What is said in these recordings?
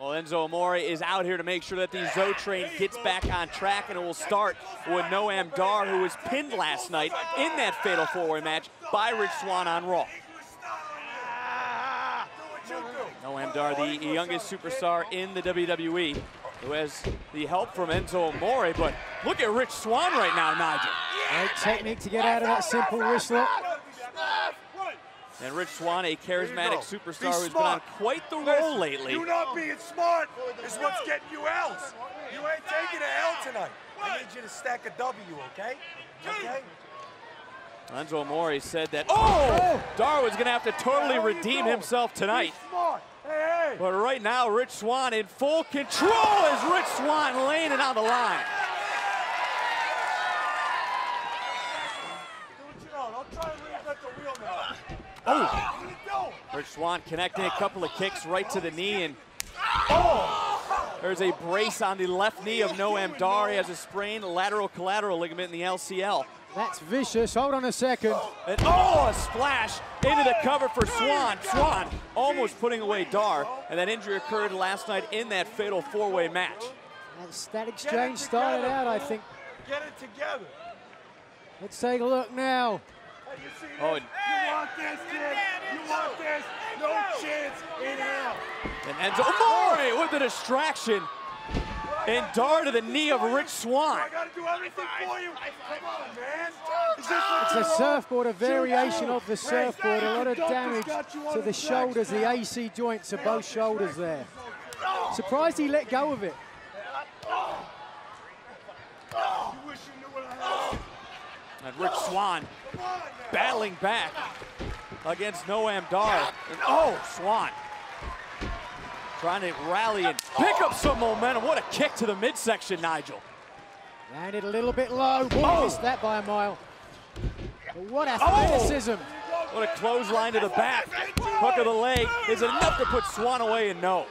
Well, Enzo Amore is out here to make sure that the Zo Train gets back on track, and it will start with Noam Dar, who was pinned last night in that fatal four-way match by Rich Swann on Raw. Noam Dar, the youngest superstar in the WWE, who has the help from Enzo Amore, but look at Rich Swann right now, Nigel. Right technique to get out of that simple wrist lock. And Rich Swann, a charismatic superstar who's been on quite the roll lately. You not being smart is what's getting you L's. You ain't taking an L tonight. I need you to stack a W, okay? Okay? Enzo Amore said that, Dar was gonna have to totally redeem himself tonight. But right now, Rich Swann in full control as Rich Swann laying it on the line. Oh! Rich Swann connecting a couple of kicks right to the knee, and there's a brace on the left knee of Noam Dar. He has a sprained lateral collateral ligament in the LCL. That's vicious. Hold on a second. And a splash into the cover for Swann. Swann almost putting away Dar, and that injury occurred last night in that fatal four-way match. That exchange started out, I think. Get it together. Let's take a look now. And you want this, kid. You want this. No chance in hell. And Enzo Amore with the distraction. And Dar to the knee of Rich Swann. I gotta do everything for you. Come on, man. It's a surfboard, a variation of the surfboard. A lot of damage to the shoulders, the AC joints of both shoulders there. Surprised he let go of it. You wish you knew what I had. And Rich Swann battling back against Noam Dar. And Swann trying to rally and pick up some momentum. What a kick to the midsection, Nigel. Landed a little bit low. Missed that by a mile. What athleticism. What a clothesline to the back. Hook of the leg is enough to put Swann away, and no.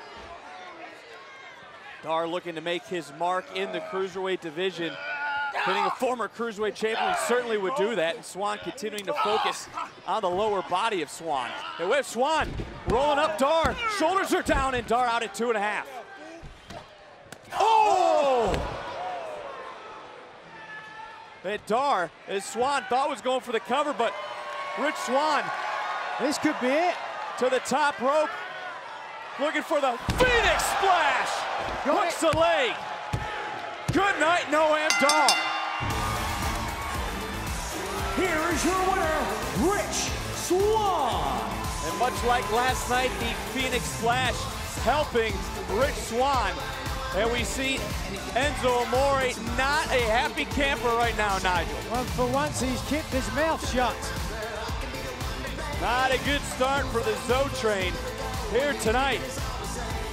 Dar looking to make his mark in the cruiserweight division. Hitting a former Cruiserweight champion certainly would do that, and Swann continuing to focus on the lower body of Swann. And we have Swann rolling up Dar. Shoulders are down, and Dar out at 2.5. And Dar, as Swann thought was going for the cover, but Rich Swann. This could be it. To the top rope, looking for the Phoenix Splash. Hooks the leg. Good night, Noam Dar. Here is your winner, Rich Swann. And much like last night, the Phoenix Flash helping Rich Swann. And we see Enzo Amore not a happy camper right now, Nigel. Well, for once, he's kept his mouth shut. Not a good start for the Zo Train here tonight.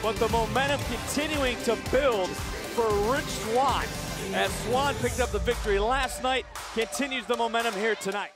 But the momentum continuing to build for Rich Swann. As Swann picked up the victory last night, continues the momentum here tonight.